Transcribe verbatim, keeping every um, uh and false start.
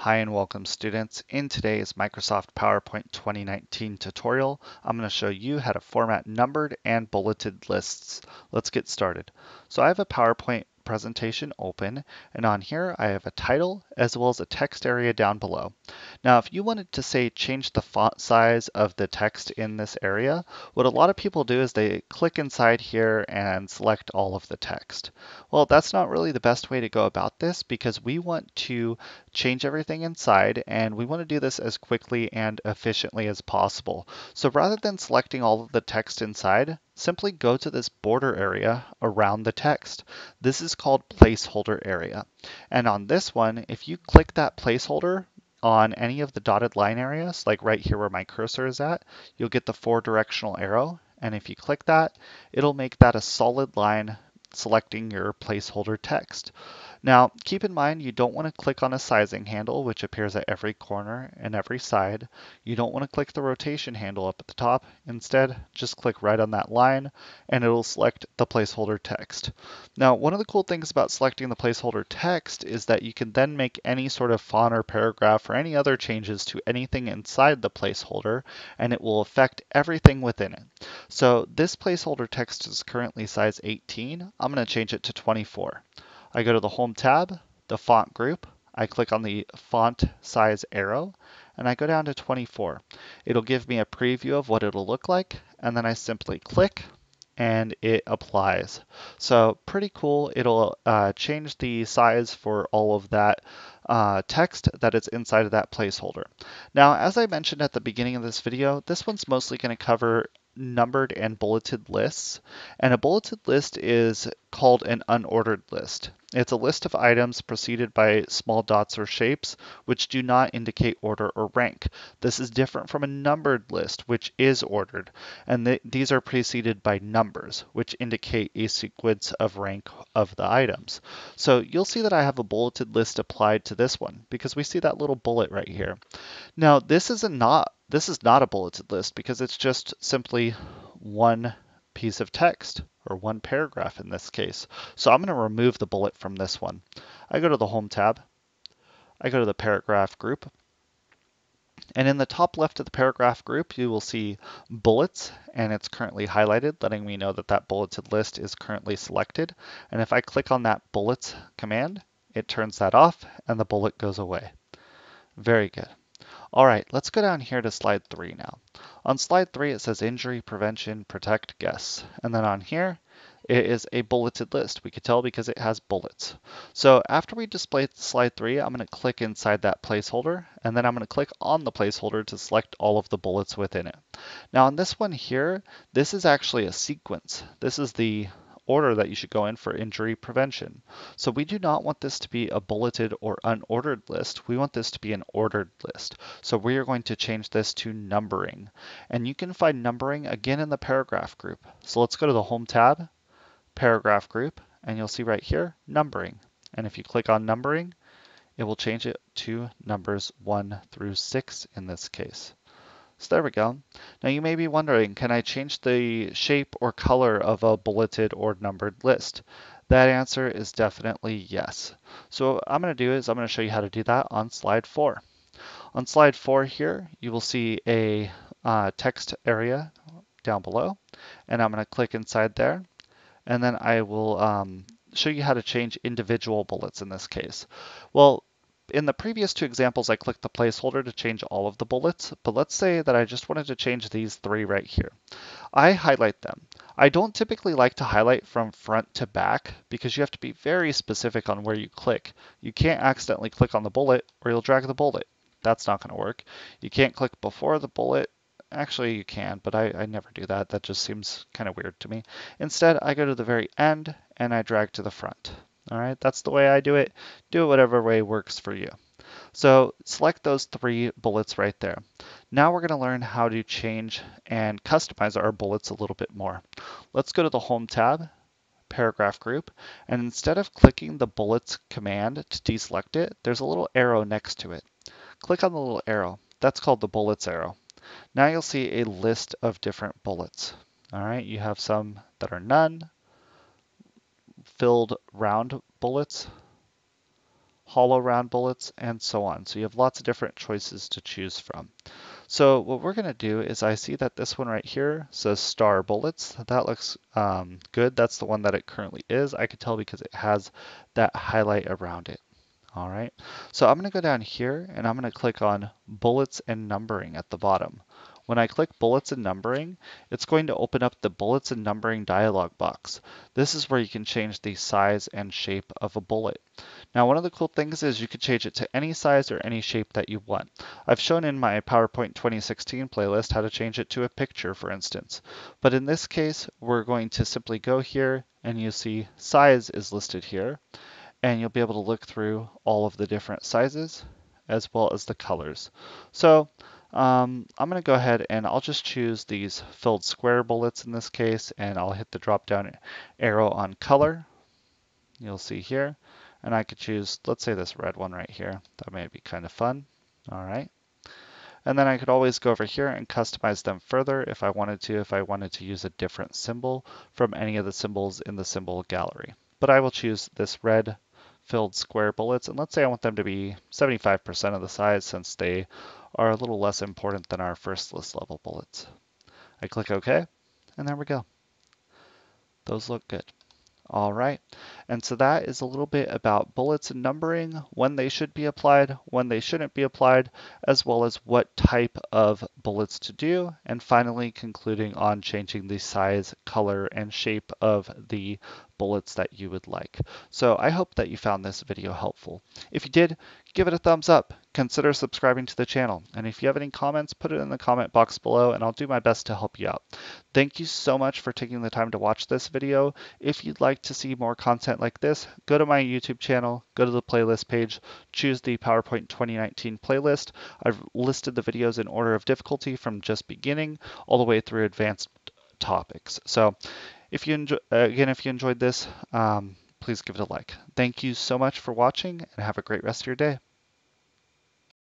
Hi and welcome students. In today's Microsoft PowerPoint twenty nineteen tutorial, I'm going to show you how to format numbered and bulleted lists. Let's get started. So I have a PowerPoint presentation open, and on here I have a title as well as a text area down below. Now if you wanted to say change the font size of the text in this area, what a lot of people do is they click inside here and select all of the text. Well, that's not really the best way to go about this because we want to change everything inside and we want to do this as quickly and efficiently as possible. So rather than selecting all of the text inside, simply go to this border area around the text. This is called placeholder area. And on this one, if you click that placeholder on any of the dotted line areas, like right here where my cursor is at, you'll get the four directional arrow. And if you click that, it'll make that a solid line selecting your placeholder text. Now, keep in mind, you don't want to click on a sizing handle, which appears at every corner and every side. You don't want to click the rotation handle up at the top. Instead, just click right on that line and it'll select the placeholder text. Now, one of the cool things about selecting the placeholder text is that you can then make any sort of font or paragraph or any other changes to anything inside the placeholder, and it will affect everything within it. So this placeholder text is currently size eighteen. I'm going to change it to twenty-four. I go to the Home tab, the Font group, I click on the font size arrow, and I go down to twenty-four. It'll give me a preview of what it'll look like, and then I simply click, and it applies. So pretty cool. It'll uh, change the size for all of that uh, text that is inside of that placeholder. Now, as I mentioned at the beginning of this video, this one's mostly going to cover numbered and bulleted lists, and a bulleted list is called an unordered list. It's a list of items preceded by small dots or shapes, which do not indicate order or rank. This is different from a numbered list, which is ordered, and th these are preceded by numbers, which indicate a sequence of rank of the items. So you'll see that I have a bulleted list applied to this one because we see that little bullet right here. Now, this is a not this is not a bulleted list because it's just simply one piece of text, or one paragraph in this case. So I'm going to remove the bullet from this one. I go to the Home tab, I go to the Paragraph group, and in the top left of the Paragraph group, you will see Bullets, and it's currently highlighted, letting me know that that bulleted list is currently selected. And if I click on that Bullets command, it turns that off, and the bullet goes away. Very good. All right, let's go down here to slide three now. On slide three, it says injury, prevention, protect, guests. And then on here, it is a bulleted list. We could tell because it has bullets. So after we display slide three, I'm going to click inside that placeholder, and then I'm going to click on the placeholder to select all of the bullets within it. Now on this one here, this is actually a sequence. This is the order that you should go in for injury prevention. So we do not want this to be a bulleted or unordered list. We want this to be an ordered list. So we are going to change this to numbering. And you can find numbering again in the paragraph group. So let's go to the Home tab, Paragraph group, and you'll see right here, numbering. And if you click on numbering, it will change it to numbers one through six in this case. So there we go. Now you may be wondering, can I change the shape or color of a bulleted or numbered list? That answer is definitely yes. So what I'm going to do is I'm going to show you how to do that on slide four. On slide four here, you will see a uh, text area down below, and I'm going to click inside there, and then I will um, show you how to change individual bullets in this case. Well, in the previous two examples, I clicked the placeholder to change all of the bullets, but let's say that I just wanted to change these three right here. I highlight them. I don't typically like to highlight from front to back because you have to be very specific on where you click. You can't accidentally click on the bullet or you'll drag the bullet. That's not going to work. You can't click before the bullet. Actually, you can, but I, I never do that. That just seems kind of weird to me. Instead, I go to the very end and I drag to the front. All right, that's the way I do it. Do it whatever way works for you. So select those three bullets right there. Now we're going to learn how to change and customize our bullets a little bit more. Let's go to the Home tab, Paragraph group, and instead of clicking the bullets command to deselect it, there's a little arrow next to it. Click on the little arrow. That's called the bullets arrow. Now you'll see a list of different bullets. All right, you have some that are none, filled round bullets, hollow round bullets, and so on. So you have lots of different choices to choose from. So what we're going to do is I see that this one right here says star bullets. That looks um, good. That's the one that it currently is. I could tell because it has that highlight around it. All right. So I'm going to go down here and I'm going to click on bullets and numbering at the bottom. When I click bullets and numbering, it's going to open up the bullets and numbering dialog box. This is where you can change the size and shape of a bullet. Now, one of the cool things is you can change it to any size or any shape that you want. I've shown in my PowerPoint twenty sixteen playlist how to change it to a picture, for instance. But in this case, we're going to simply go here and you see size is listed here. And you'll be able to look through all of the different sizes as well as the colors. So um, I'm going to go ahead and I'll just choose these filled square bullets in this case, and I'll hit the drop down arrow on color. You'll see here, and I could choose, let's say this red one right here. That may be kind of fun. All right. And then I could always go over here and customize them further if I wanted to, if I wanted to use a different symbol from any of the symbols in the symbol gallery. But I will choose this red filled square bullets, and let's say I want them to be seventy-five percent of the size since they are a little less important than our first list level bullets. I click OK, and there we go. Those look good. All right, and so that is a little bit about bullets and numbering, when they should be applied, when they shouldn't be applied, as well as what type of bullets to do, and finally concluding on changing the size, color, and shape of the bullets that you would like. So I hope that you found this video helpful. If you did, give it a thumbs up, consider subscribing to the channel, and if you have any comments, put it in the comment box below and I'll do my best to help you out. Thank you so much for taking the time to watch this video. If you'd like to see more content like this, go to my YouTube channel, go to the playlist page, choose the PowerPoint twenty nineteen playlist. I've listed the videos in order of difficulty from just beginning all the way through advanced topics. So if you enjoy, again, if you enjoyed this, um, please give it a like. Thank you so much for watching and have a great rest of your day.